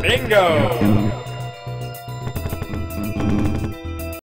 Bingo!